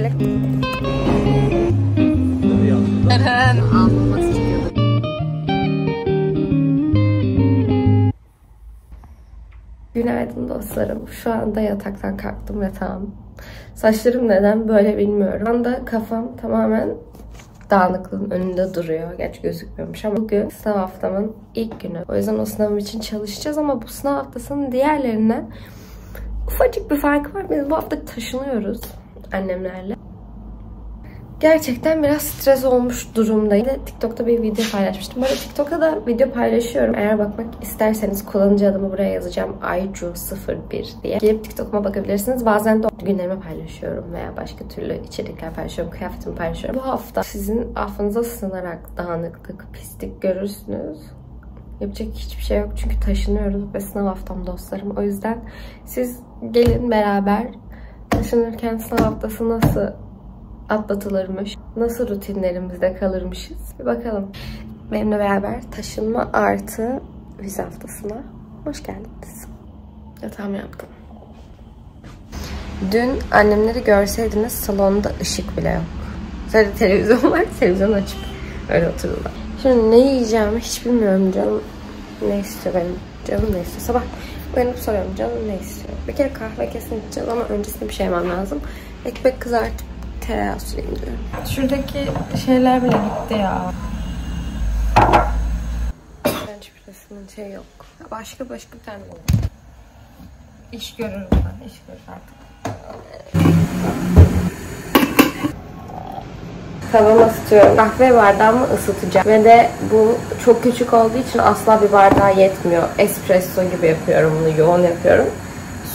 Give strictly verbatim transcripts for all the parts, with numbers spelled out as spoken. böyle. Ağlaması çıkıyordu. Günaydın dostlarım. Şu anda yataktan kalktım ve tamam. Saçlarım neden böyle bilmiyorum. Şu anda kafam tamamen dağınıklığın önünde duruyor. Gerçi gözükmüyormuş ama bugün sınav haftamın ilk günü. O yüzden o sınavım için çalışacağız ama bu sınav haftasının diğerlerinden ufacık bir farkı var. Biz bu hafta taşınıyoruz annemlerle. Gerçekten biraz stres olmuş durumdayım. TikTok'ta bir video paylaşmıştım. Böyle TikTok'ta da video paylaşıyorum. Eğer bakmak isterseniz kullanıcı adımı buraya yazacağım. Aycu sıfır bir diye. Gelip TikTok'uma bakabilirsiniz. Bazen de günlerimi paylaşıyorum veya başka türlü içerikler paylaşıyorum. Kıyafetimi paylaşıyorum. Bu hafta sizin affınıza sığınarak dağınıklık, pislik görürsünüz. Yapacak hiçbir şey yok. Çünkü taşınıyoruz ve sınav haftam dostlarım. O yüzden siz gelin beraber taşınırken sınav haftası nasıl atlatılırmış, nasıl rutinlerimizde kalırmışız bir bakalım. Benimle beraber taşınma artı vize haftasına hoş geldiniz. Yatağımı yaptım. Dün annemleri görseydiniz salonda ışık bile yok. Sadece televizyon var, televizyon açıp öyle oturuyorlar. Şimdi ne yiyeceğimi hiç bilmiyorum canım. Ne istiyor benim? Canım ne istiyor? Sabah uyanıp soruyorum canım ne istiyor? Bir kere kahve kesin içeceğiz ama öncesinde bir şey yemem lazım. Ekmek kızartıp tereyağı süreyim diyorum. Şuradaki şeyler bile gitti ya. Genç birasının şey yok. Başka başka bir tane olur. İş görürüm ben. İş görür artık. Tavama ısıtıyorum. Kahve bardağımı ısıtacağım. Ve de bu çok küçük olduğu için asla bir bardağa yetmiyor. Espresso gibi yapıyorum bunu. Yoğun yapıyorum.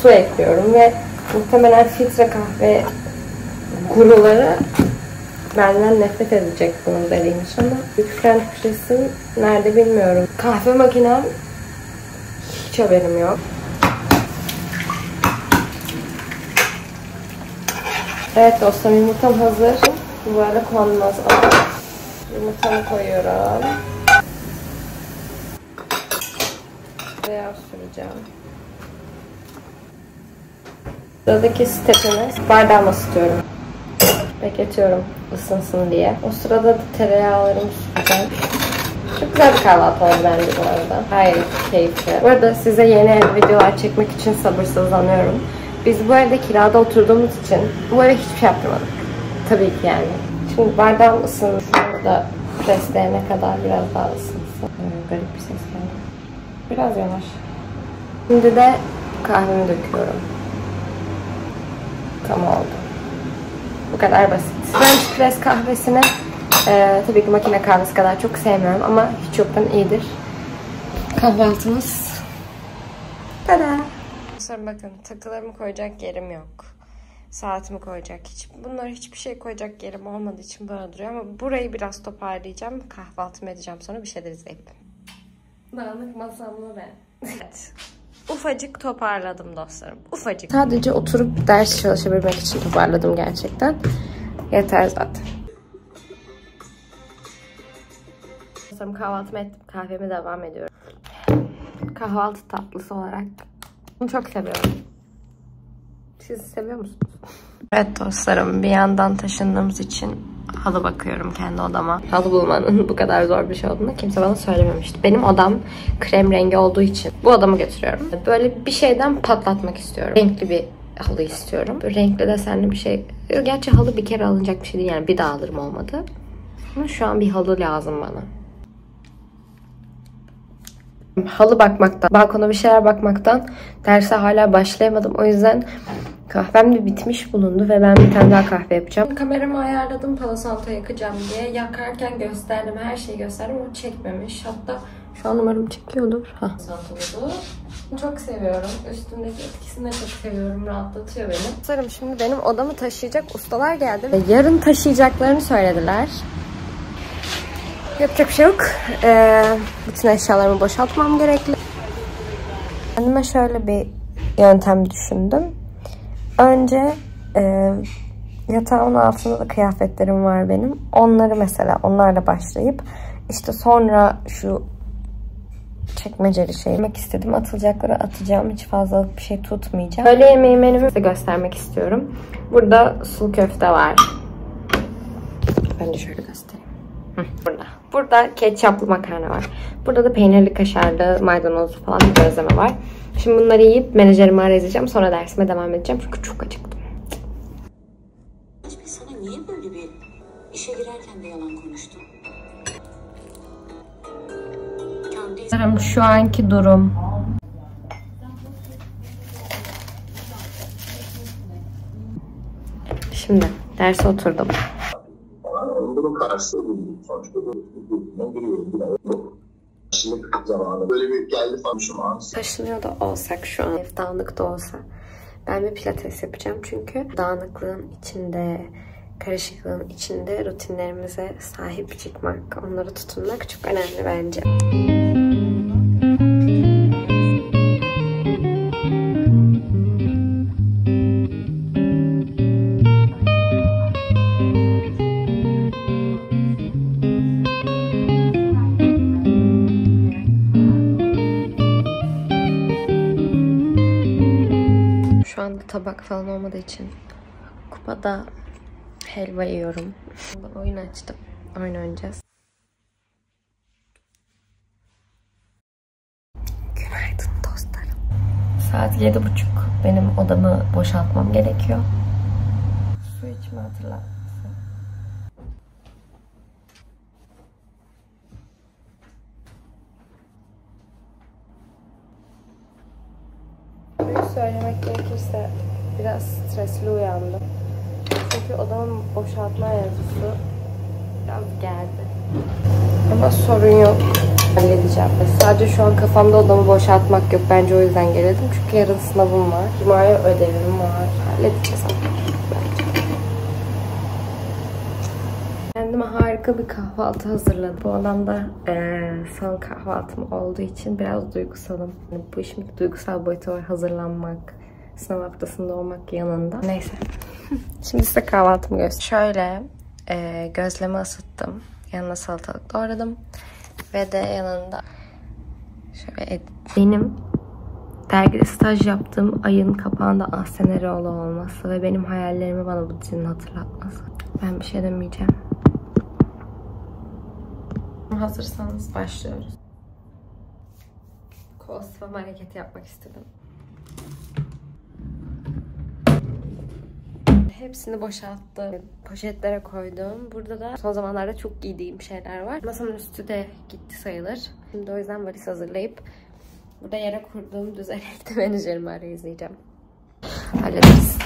Su ekliyorum ve muhtemelen filtre kahve guruları benden nefret edecek bunu dediğim için ama yükselen filtresi nerede bilmiyorum. Kahve makinem hiç haberim yok. Evet dostum yumurtam hazır. Bu arada konmaz ama yumurtamı koyuyorum. Tereyağı süreceğim. Buradaki stepimiz bardağımı ısıtıyorum. Bekletiyorum ısınsın diye. O sırada da tereyağlarımı süreceğim. Çok güzel bir kahvaltı oldu bence bu arada. Hayır, keyifli. Bu arada size yeni ev videolar çekmek için sabırsızlanıyorum. Biz bu evde kirada oturduğumuz için bu eve hiçbir şey yaptırmadık. Tabii ki yani. Şimdi bardağım ısınsın. Bu da presleyene kadar biraz daha ısınsın. Ee, garip bir ses geldi. Biraz yavaş. Şimdi de kahvemi döküyorum. Tam oldu. Bu kadar basit. Ben pres kahvesini e, tabii ki makine kahvesi kadar çok sevmiyorum ama hiç yoktan iyidir. Kahvaltımız. Tada! Sonra bakın takılarımı koyacak yerim yok. Saatimi koyacak hiç. Bunlara hiçbir şey koyacak yerim olmadığı için böyle duruyor ama burayı biraz toparlayacağım. Kahvaltımı edeceğim sonra bir şeyler izleyip. Dağınık masamlı ben. Evet. Ufacık toparladım dostlarım. Ufacık. Sadece oturup ders çalışabilmek için toparladım gerçekten. Yeter zaten. Dostlarım kahvaltımı ettim. Kahvemi devam ediyorum. Kahvaltı tatlısı olarak. Bunu çok seviyorum. Siz seviyor musunuz? Evet dostlarım bir yandan taşındığımız için halı bakıyorum kendi odama. Halı bulmanın bu kadar zor bir şey olduğunu kimse bana söylememişti. Benim odam krem rengi olduğu için bu odamı götürüyorum. Böyle bir şeyden patlatmak istiyorum. Renkli bir halı istiyorum. Böyle renkli desenli bir şey. Gerçi halı bir kere alınacak bir şey değil yani bir daha alırım olmadı. Ama şu an bir halı lazım bana. Halı bakmaktan, balkona bir şeyler bakmaktan derse hala başlayamadım. O yüzden kahvem de bitmiş bulundu ve ben bir tane daha kahve yapacağım. Kameramı ayarladım Palo Alto yakacağım diye. Yakarken gösterdim, her şeyi gösterdim ama çekmemiş. Hatta şu an umarım çekiyordur. Ha. Çok seviyorum. Üstümdeki etkisini de çok seviyorum. Rahatlatıyor beni. Dostlarım şimdi benim odamı taşıyacak ustalar geldi. Yarın taşıyacaklarını söylediler. Yapacak bir şey yok. Ee, bütün eşyalarımı boşaltmam gerekli. Kendime şöyle bir yöntem düşündüm. Önce e, yatağımın altında da kıyafetlerim var benim. Onları mesela onlarla başlayıp işte sonra şu çekmeceli şey yemek istedim. Atılacakları atacağım. Hiç fazla bir şey tutmayacağım. Öğle yemeği menümü size göstermek istiyorum. Burada sulu köfte var. Ben de şöyle göstereyim. Hı. Burada. Burada ketçaplı makarna var. Burada da peynirli, kaşarlı, maydanozlu falan bir gözleme var. Şimdi bunları yiyip menajerimi arayacağım. Sonra dersime devam edeceğim. Çünkü çok acıktım. Sana niye böyle bir işe girerken de yalan konuştun? Şu anki durum. Şimdi derse oturdum. Taşınıyor da olsak şu an, ev dağınık da olsa ben bir pilates yapacağım çünkü dağınıklığın içinde, karışıklığın içinde rutinlerimize sahip çıkmak, onlara tutunmak çok önemli bence. Şu anda tabak falan olmadığı için kupada helva yiyorum. Oyun açtım. Oyun oynayacağız. Günaydın dostlarım. Saat yedi buçuk. Benim odamı boşaltmam gerekiyor. Su içme hatırlatması. Büyük söylemek gerekirse biraz stresli uyandım. Çünkü odamı boşaltma yazısı biraz geldi. Ama sorun yok. Halledeceğim. Sadece şu an kafamda odamı boşaltmak yok. Bence o yüzden geldim. Çünkü yarın sınavım var. Cuma'ya ödevim var. Halledeceğiz. Kendime harika bir kahvaltı hazırladım. Bu alanda ee, son kahvaltım olduğu için biraz duygusalım. Yani bu işin duygusal boyutu var. Hazırlanmak, sınav haftasında olmak yanında. Neyse. Şimdi size kahvaltımı göstereyim. Şöyle e, gözleme ısıttım. Yanına salatalık doğradım. Ve de yanında şöyle benim dergide staj yaptığım ayın kapağında Ahsen Eroğlu olması ve benim hayallerimi bana bu dizinin hatırlatması. Ben bir şey demeyeceğim. Hazırsanız başlıyoruz. Kol sıvam hareketi yapmak istedim. Hepsini boşalttım. Poşetlere koydum. Burada da son zamanlarda çok giydiğim şeyler var. Masanın üstü de gitti sayılır. Şimdi o yüzden valiz hazırlayıp burada yere kurduğum düzen evde menajerimi arayacağım. Hallederiz.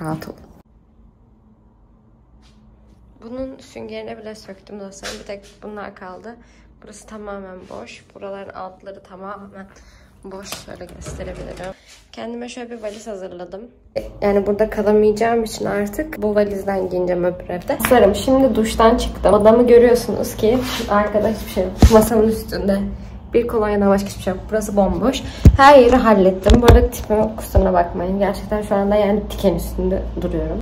Rahat olun. Bunun süngerine bile söktüm dostlarım. Bir tek bunlar kaldı. Burası tamamen boş. Buraların altları tamamen boş. Şöyle gösterebilirim. Kendime şöyle bir valiz hazırladım. Yani burada kalamayacağım için artık bu valizden giyineceğim öbür evde. Sarım şimdi duştan çıktım. Odamı görüyorsunuz ki arkada hiçbir şey yok. Masanın üstünde bir kolonyadan başka hiçbir şey yok. Burası bomboş. Her yeri hallettim. Bu arada tipime kusuruna bakmayın. Gerçekten şu anda yani diken üstünde duruyorum.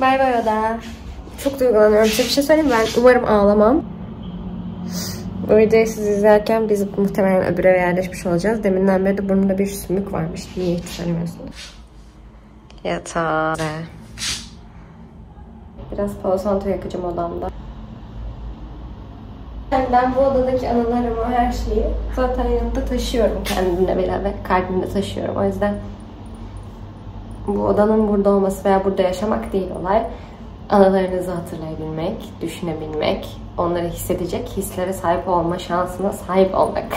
Bay bay oda. Çok duygulanıyorum. Size bir şey söyleyeyim. Ben umarım ağlamam. O videoyu siz izlerken biz muhtemelen öbür eve yerleşmiş olacağız. Deminden beri de burnumda bir sümük varmış. Niye hiç söylemiyorsunuz? Yatağa. Biraz Palo Santo yakacağım odamda. Yani ben bu odadaki anılarımı, her şeyi zaten yanımda taşıyorum. Kendimle beraber kalbimde taşıyorum. O yüzden bu odanın burada olması veya burada yaşamak değil olay. Anılarınızı hatırlayabilmek, düşünebilmek, onları hissedecek hislere sahip olma şansına sahip olmak.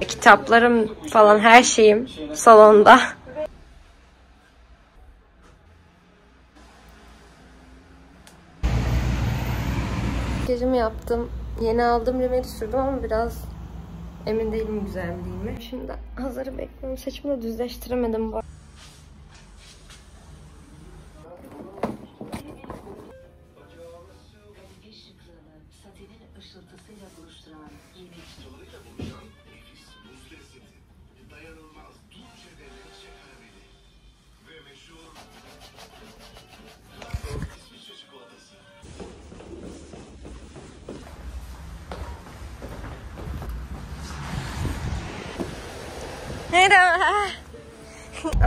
Kitaplarım falan her şeyim salonda. Makyajımı yaptım. Yeni aldığım rimeli sürdüm ama biraz emin değilim güzel mi değil mi? Şimdi hazırı bekliyorum. Saçımı da düzleştiremedim bu. Merhaba.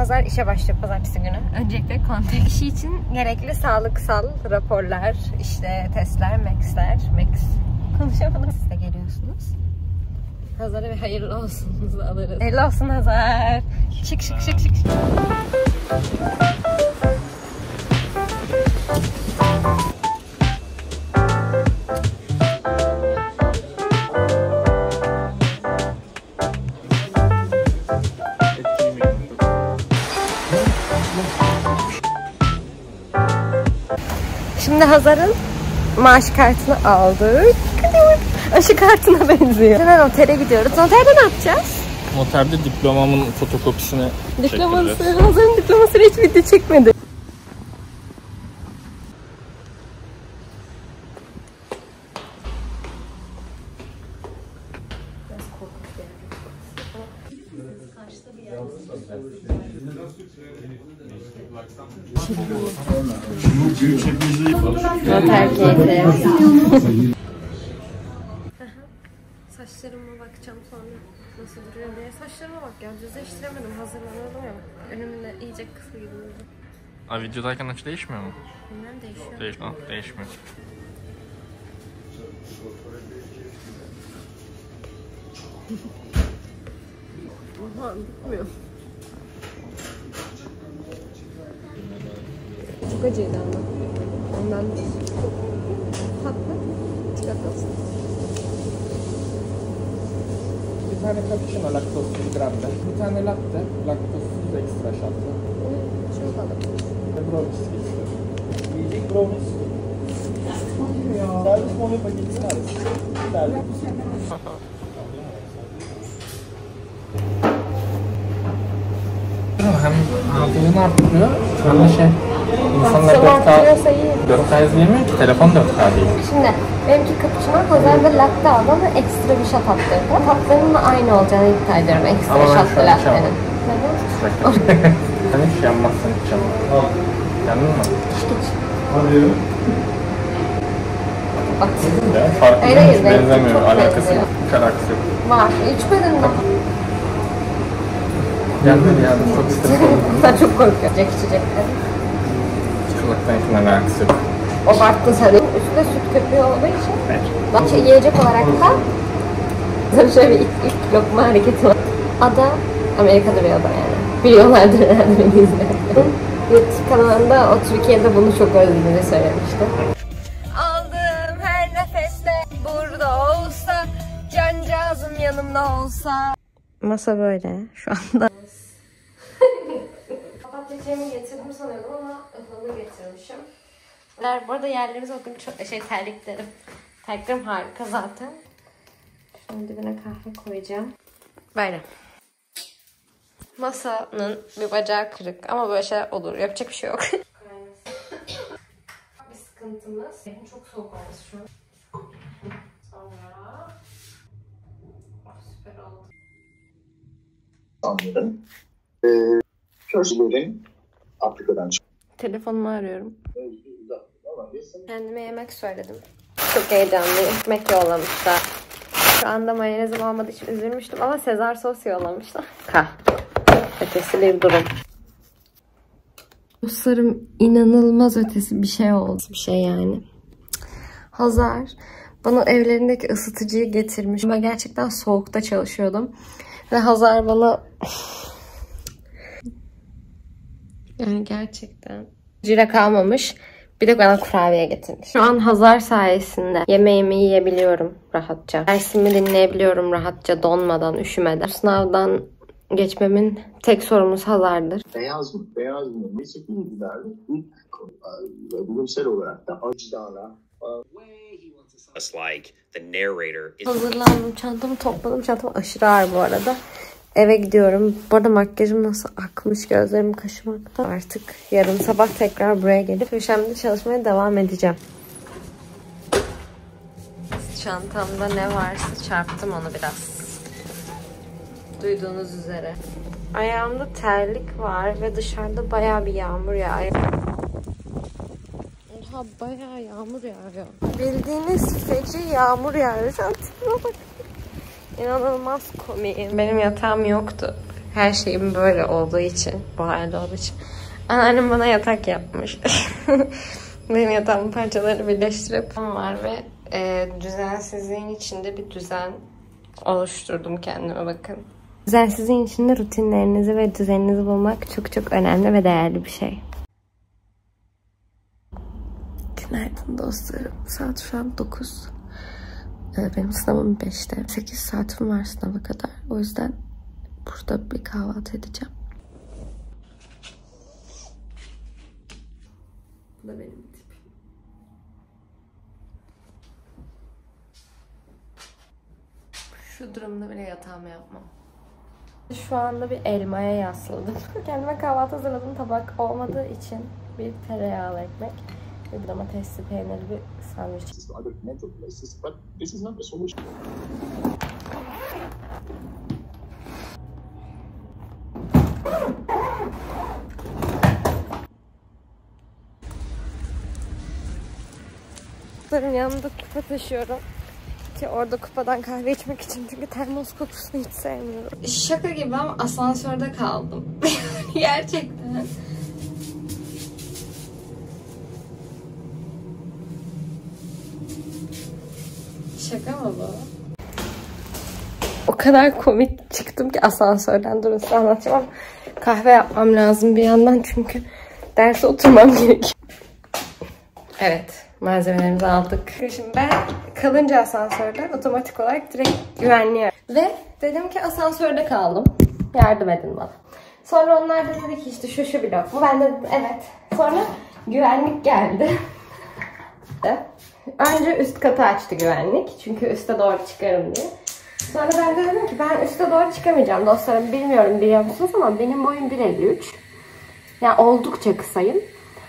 Azar işe başlıyor pazartesi günü. Öncelikle kontak işi için gerekli sağlıksal raporlar, işte testler, maxler, max. Konuşamadım. Siz de geliyorsunuz. Hazar'a bir hayırlı olsunuzu alırız. Hayırlı olsun Hazar. Şık şık şık şık. Şimdi Hazar'ın maaş kartını aldık. Aşı kartına benziyor. Hemen otele gidiyoruz. Otelde ne yapacağız? Otelde diplomamın fotokopisini Diploması, çektireceğiz. Hazar'ın diplomasını hiç video çekmedi. Saçlarıma bakacağım sonra nasıl duruyor diye. Saçlarıma bak ya, düz değiştiremedim, hazırlanıyordum ya. Önümde iyice kısa gibi oldu. Abi videodayken açı değişmiyor mu? Bilmem, değişiyor. Değiş ha, değişmiyor. Oha, bitmiyor. Çok acıydı ama. Ondan tatlı çıkartmasın. Bir tane cappuccino laktozsuz grande. Bir tane latte laktozsuz ekstra şartlı. Şunu da alalım. Brownies istiyorum. Yiyecek brownies. Servis mola paketini arası. Servis. Hem hafızını arttırıyor. Sonra şey. İnsanlar dört K izleyemiyor ki, telefon dört K değil. Şimdi benimki cappuccino, Hazar'da latte aldı ama ekstra bir şat attırdı. Tatlarının da aynı olacağını iddia ediyorum, ekstra şatlı latte'nin. Neden? Sen hiç yanmazsın hiç ama. Yandın mı? Hiç. Bak. Farklı hiç benzemiyor, alakası yok. Hiç alakası yok. Var, içmedin mi? Yandın yandın, çok stres oldu. Sen çok korkuyorsun. İçecek içeceklerim. O baktı sarı. Üstüne süt köpüğü olduğu için. Evet. Bahçe yiyecek olarak da tabii şöyle bir ilk, ilk lokma hareketi var. Ada, Amerika'da bir ada yani. Biliyorlardır herhalde bizde. YouTube kanalında o Türkiye'de bunu çok özlediğini söylemişti. Aldığım her nefeste burada olsa, cancağızım yanımda olsa. Masa böyle şu anda. Kapatacağımı getirdim sanıyordum ama ıhlamı getirmişim. Bu arada yerlerimiz o gün çok şey terliklerim. Terliklerim harika zaten. Şimdi dibine kahve koyacağım. Böyle. Masanın bir bacağı kırık ama böyle şeyler olur. Yapacak bir şey yok. Bir sıkıntımız. Benim çok soğuk olması şu an. Sonra. Oh, süper oldu. Anladım. Ee... Köşelerin Afrika'dan çıktı. Telefonumu arıyorum. Kendime yemek söyledim. Çok heyecanlıyım. Ekmek yollamışlar. Şu anda mayonezim olmadığı için üzülmüştüm ama Sezar sos yollamışlar. Kah. Ötesi bir durum. Dostlarım, inanılmaz ötesi bir şey oldu. Bir şey yani. Hazar bana evlerindeki ısıtıcıyı getirmiş. Ben gerçekten soğukta çalışıyordum. Ve Hazar bana... Yani gerçekten cira kalmamış. Bir de bana kurabiye getirmiş. Şu an Hazar sayesinde yemeğimi yiyebiliyorum rahatça. Dersimi dinleyebiliyorum rahatça, donmadan, üşümeden. Sınavdan geçmemin tek sorumlusu Hazar'dır. Beyaz mı? Beyaz mı? Mesleki bilgilerle ilk bilimsel olarak da acıdağına... Hazırlandım, çantamı topladım. Çantam aşırı ağır bu arada. Eve gidiyorum. Bu arada makyajım nasıl akmış, gözlerim kaşımakta. Artık yarın sabah tekrar buraya gelip köşemde çalışmaya devam edeceğim. Çantamda ne varsa çarptım onu biraz. Duyduğunuz üzere. Ayağımda terlik var ve dışarıda bayağı bir yağmur yağıyor. Oha, bayağı yağmur yağıyor. Bildiğiniz feci yağmur yağıyor. Sen tipe bak. İnanılmaz komik. Benim yatağım yoktu. Her şeyim böyle olduğu için, bu halde olduğu için. Anneannem bana yatak yapmış. Benim yatağımın parçalarını birleştirip var ve e, düzensizliğin içinde bir düzen oluşturdum kendime, bakın. Düzensizliğin içinde rutinlerinizi ve düzeninizi bulmak çok çok önemli ve değerli bir şey. Günaydın dostlarım. Saat şu an dokuz. Benim sınavım beşte. sekiz saatim var sınava kadar. O yüzden burada bir kahvaltı edeceğim. Bu da benim tipim. Şu durumda bile yatağımı yapmam. Şu anda bir elmaya yasladım. Kendime kahvaltı hazırladım. Tabak olmadığı için bir tereyağlı ekmek ve domatesli peynirli bir sandviç. Yanımda kupa taşıyorum ki orada kupadan kahve içmek için, çünkü termos kokusunu hiç sevmiyorum. Şaka gibi ama asansörde kaldım. Gerçekten. Şaka mı bu? O kadar komik çıktım ki asansörden, durun size anlatacağım ama kahve yapmam lazım bir yandan çünkü derse oturmam gerekiyor. Evet. Malzemelerimizi aldık. Şimdi ben kalınca asansörden otomatik olarak direkt güvenliyorum. Ve dedim ki asansörde kaldım. Yardım edin bana. Sonra onlar da dedi ki işte şu şu blok mu? Ben de dedim evet. Sonra güvenlik geldi. Önce üst katı açtı güvenlik. Çünkü üste doğru çıkarım diye. Sonra ben de dedim ki ben üste doğru çıkamayacağım. Dostlarım bilmiyorum biliyor musunuz ama benim boyum bir elli üç. Yani oldukça kısayım.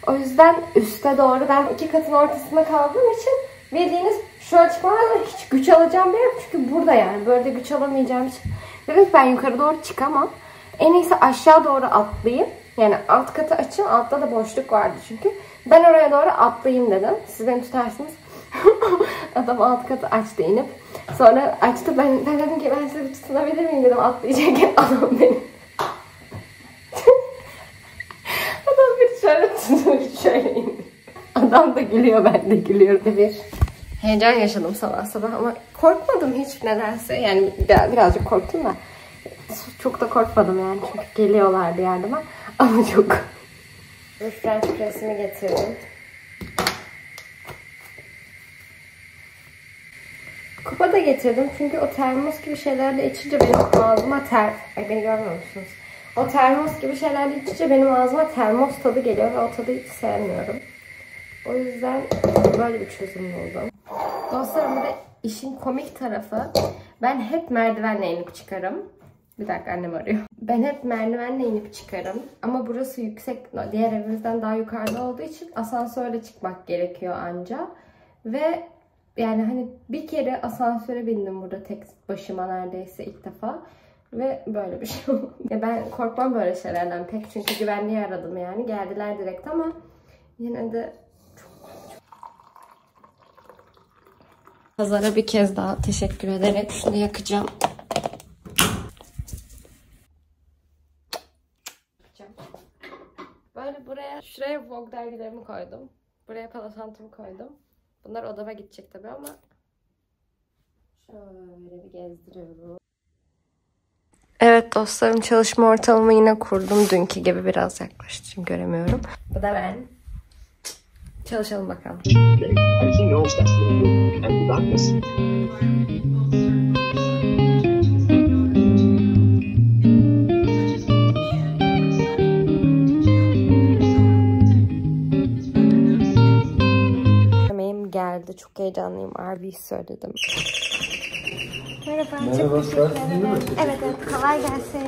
O yüzden üste doğru ben iki katın ortasında kaldığım için bildiğiniz şöyle çıkmadan hiç güç alacağım bir yer. Çünkü burada yani böyle de güç alamayacağım için. Dedim ki ben yukarı doğru çıkamam. En iyisi aşağı doğru atlayayım. Yani alt katı açın. Altta da boşluk vardı çünkü. Ben oraya doğru atlayayım dedim. Siz beni tutarsınız. Adam alt katı açtı inip. Sonra açtı. Ben, ben dedim ki ben sizi tutunabilir miyim dedim. Atlayacakken adam beni. Adam da gülüyor, ben de gülüyorum. Bir heyecan yaşadım sabah sabah ama korkmadım hiç nedense. Yani birazcık korktum da çok da korkmadım yani çünkü geliyorlardı yardıma ama çok. French press'imi getirdim. Kupa da getirdim çünkü o termos gibi şeylerle içince benim ağzıma ter... Ay beni görmüyor musunuz? O termos gibi şeylerle içince benim ağzıma termos tadı geliyor ve o tadı hiç sevmiyorum. O yüzden böyle bir çözüm buldum. Dostlarım bir de işin komik tarafı, ben hep merdivenle inip çıkarım. Bir dakika annem arıyor. Ben hep merdivenle inip çıkarım ama burası yüksek, diğer evimizden daha yukarıda olduğu için asansörle çıkmak gerekiyor anca. Ve yani hani bir kere asansöre bindim burada tek başıma neredeyse ilk defa. Ve böyle bir şey oldu. Ya ben korkmam böyle şeylerden pek çünkü güvenliği aradım yani. Geldiler direkt ama yine de çok çok. Hazara bir kez daha teşekkür ederek şunu yakacağım. Böyle buraya, şuraya Vogue dergilerimi koydum. Buraya palasantamı koydum. Bunlar odama gidecek tabii ama şöyle bir gezdiriyorum. Evet dostlarım, çalışma ortamımı yine kurdum. Dünkü gibi biraz yaklaştım, göremiyorum. Bu da ben. Çalışalım bakalım. Yemeğim geldi. Çok heyecanlıyım. Arby's söyledim. Merhaba, merhaba, çok teşekkür ederim. Evet, evet, kolay gelsin.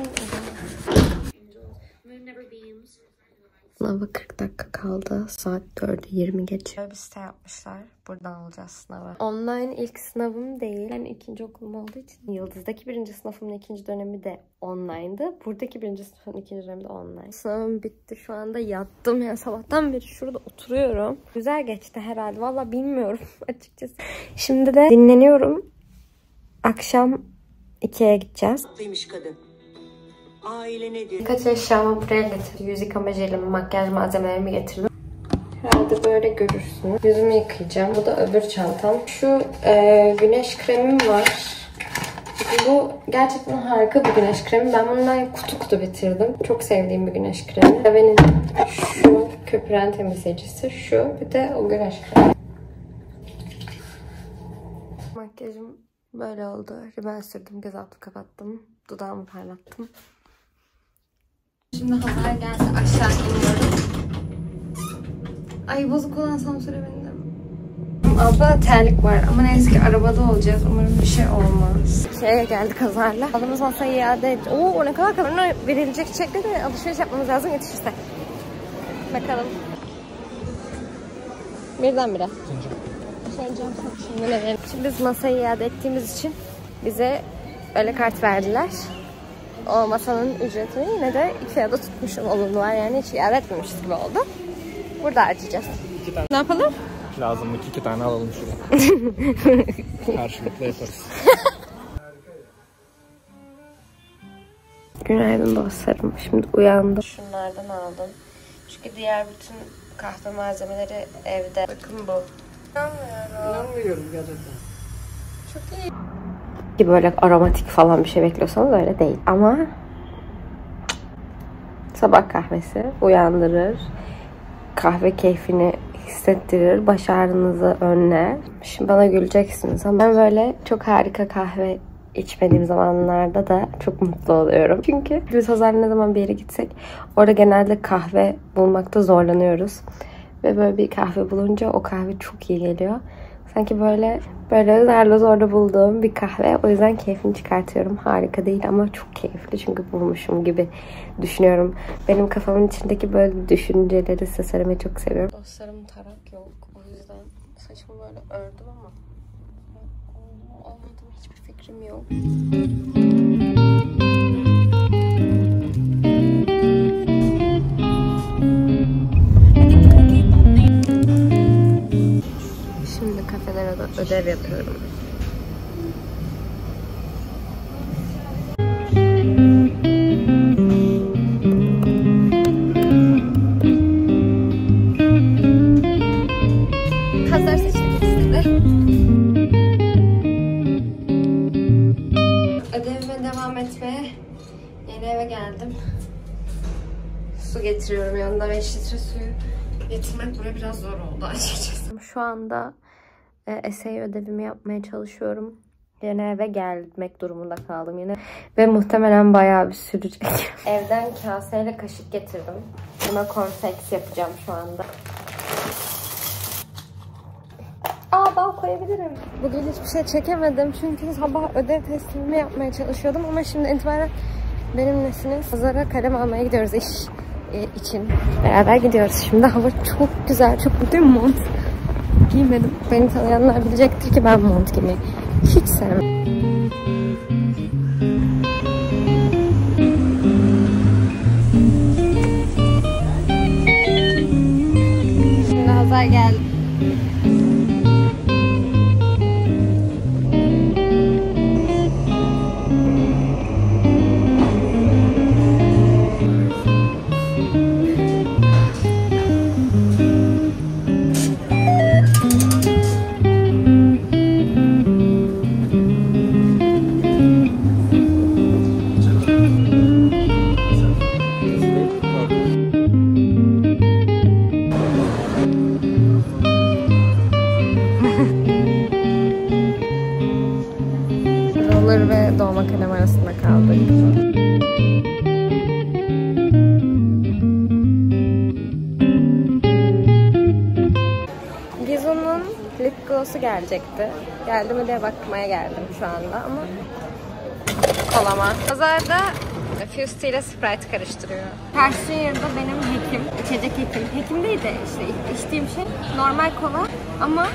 Sınava kırk dakika kaldı. Saat dörde yirmi geçiyor. Bir site yapmışlar. Buradan alacağız sınavı. Online ilk sınavım değil. Yani ikinci okulum olduğu için. Yıldız'daki birinci sınıfımın ikinci dönemi de online'dı. Buradaki birinci sınıfımın ikinci dönemi de online. Sınavım bitti. Şu anda yattım. Yani sabahtan beri şurada oturuyorum. Güzel geçti herhalde. Valla bilmiyorum açıkçası. Şimdi de dinleniyorum. Akşam ikiye gideceğiz. Haklıymış kadın. aile nedir? Birkaç eşyamı buraya getirdim. Yüz yıkama jelimi, makyaj malzemelerimi getirdim. Herhalde böyle görürsünüz. Yüzümü yıkayacağım. Bu da öbür çantam. Şu e, güneş kremim var. Bu gerçekten harika bir güneş kremi. Ben bundan kutu kutu bitirdim. Çok sevdiğim bir güneş kremi. Benim şu köpüren temizleyicisi, şu bir de o güneş kremi. Makyajım böyle oldu. Rimen sürdüm, göz altı kapattım. Dudağımı parlattım. Şimdi havalar geldi. Aşağı iniyorum. Ay bozuk olan sansüre bindim. Abla terlik var ama neyse ki arabada olacağız. Umarım bir şey olmaz. Şeye geldik azarla. Aldığımız masayı iade et. Oo, ne kadar kamerana verilecek şekilde de alışveriş yapmamız lazım yetişirse. Bakalım. Birdenbire. Şimdi ne? Şimdi biz masayı iade ettiğimiz için bize öyle kart verdiler. O masanın ücretini yine de iki ya da tutmuşum olumlular. Yani hiç iade etmemişiz gibi oldu. Burada harcayacağız. Ne yapalım? Lazımlık iki tane alalım şurada. Karşılıklı yaparız. Günaydın dostlarım. Şimdi uyandım. Şunlardan aldım. Çünkü diğer bütün kahve malzemeleri evde. Bakın bu. İnanmıyorum. İnanmıyorum gerçekten. Çok iyi. Ki böyle aromatik falan bir şey bekliyorsanız öyle değil. Ama sabah kahvesi uyandırır. Kahve keyfini hissettirir, baş ağrınızı önler. Şimdi bana güleceksiniz ama ben böyle çok harika kahve içmediğim zamanlarda da çok mutlu oluyorum. Çünkü biz Hazar'la ne zaman bir yere gitsek orada genelde kahve bulmakta zorlanıyoruz. Ve böyle bir kahve bulunca o kahve çok iyi geliyor. Sanki böyle böyle zarla zorla bulduğum bir kahve. O yüzden keyfini çıkartıyorum. Harika değil ama çok keyifli. Çünkü bulmuşum gibi düşünüyorum. Benim kafamın içindeki böyle düşünceleri size söylemeyi çok seviyorum. Dostlarım tarak yok. O yüzden saçımı böyle ördüm ama olmadı, hiçbir fikrim yok. Ödev yapıyorum. Hazar seçtik sizde. Ödevime devam etmeye yeni eve geldim. Su getiriyorum yanında. beş litre suyu getirmek buraya biraz zor oldu açıkçası. Şu anda esey ödevimi yapmaya çalışıyorum. Yine eve gelmek durumunda kaldım yine. Ve muhtemelen bayağı bir sürecek. Evden kaseyle kaşık getirdim. Buna cornflakes yapacağım şu anda. Aa, bal koyabilirim. Bugün hiçbir şey çekemedim. Çünkü sabah ödev teslimimi yapmaya çalışıyordum. Ama şimdi itibaren benimlesiniz. Hazara kalem almaya gidiyoruz iş için. Beraber gidiyoruz şimdi. Hava çok güzel. Çok mutluyum. Mont giymedim. Beni tanıyanlar bilecektir ki ben mont giymeyi hiç sevmem. Şimdi Hazar geldi. Ve dolma kalem arasında kaldık. Gizo'nun lip gloss'u gelecekti. Geldi mi diye bakmaya geldim şu anda ama kolama. Pazarda Fusti ile Sprite karıştırıyor. Karşı yılda benim hekim, içecek hekim. Hekim değil de işte içtiğim şey normal kola ama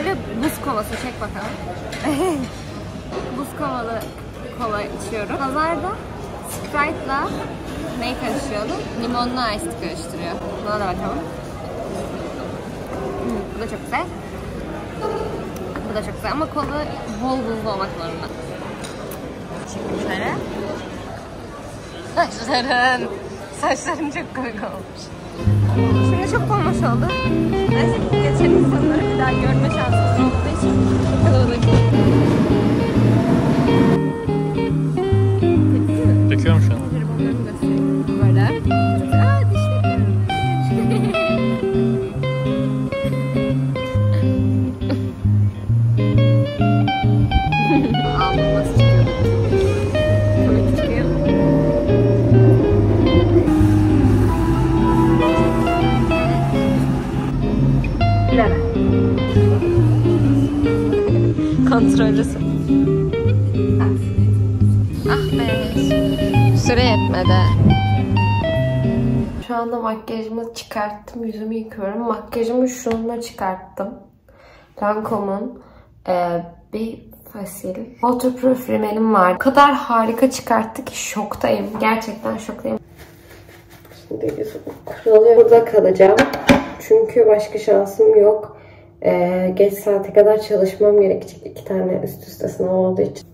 öyle buz kolası. Çek bakalım. Buz kovalı kola içiyorum. Hazar'da Sprite'la neyi karıştırıyordu? Limonla ice karıştırıyor. Buna da bakalım. Hmm, bu da çok güzel. Bu da çok güzel ama kola bol buzlu olmak zorunda. Şimdi şöyle. saçların. Saçlarım çok komik olmuş. Şimdi çok bomboş oldu. Neyse ki geçen insanları bir daha görme şansımız olduğu için bu kadar olabilir. Döküyorum şu an. Onların da sürekli böyle. Aaa dişlerim. Ağlamı nasıl çıkıyor? Komik çıkıyor. Bilemem. Kontrollüsü. Ah be. Süre yetmedi. Şu anda makyajımı çıkarttım. Yüzümü yıkıyorum. Makyajımı şununla çıkarttım. Lancome'un e, bir fasil waterproof rimelim var. O kadar harika çıkarttı ki şoktayım. Gerçekten şoktayım. Şimdi yüzümü kuralıyor. Burada kalacağım. Çünkü başka şansım yok. E, geç saate kadar çalışmam gerekecek. İki tane üst üste sınav olduğu için.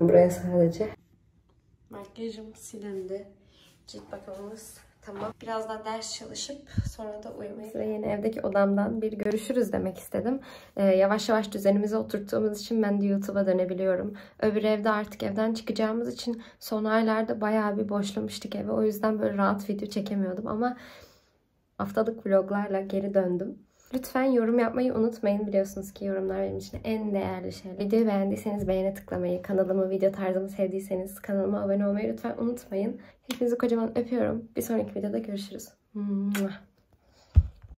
Buraya sadece. Makyajım silindi. Cilt bakımımız tamam. Biraz daha ders çalışıp sonra da uyumayı ve yeni evdeki odamdan bir görüşürüz demek istedim. Ee, yavaş yavaş düzenimize oturttuğumuz için ben de YouTube'a dönebiliyorum. Öbür evde artık evden çıkacağımız için son aylarda bayağı bir boşlamıştık evi. O yüzden böyle rahat video çekemiyordum ama haftalık vloglarla geri döndüm. Lütfen yorum yapmayı unutmayın. Biliyorsunuz ki yorumlar benim için en değerli şey. Videoyu beğendiyseniz beğene tıklamayı, kanalımı, video tarzımı sevdiyseniz kanalıma abone olmayı lütfen unutmayın. Hepinizi kocaman öpüyorum. Bir sonraki videoda görüşürüz.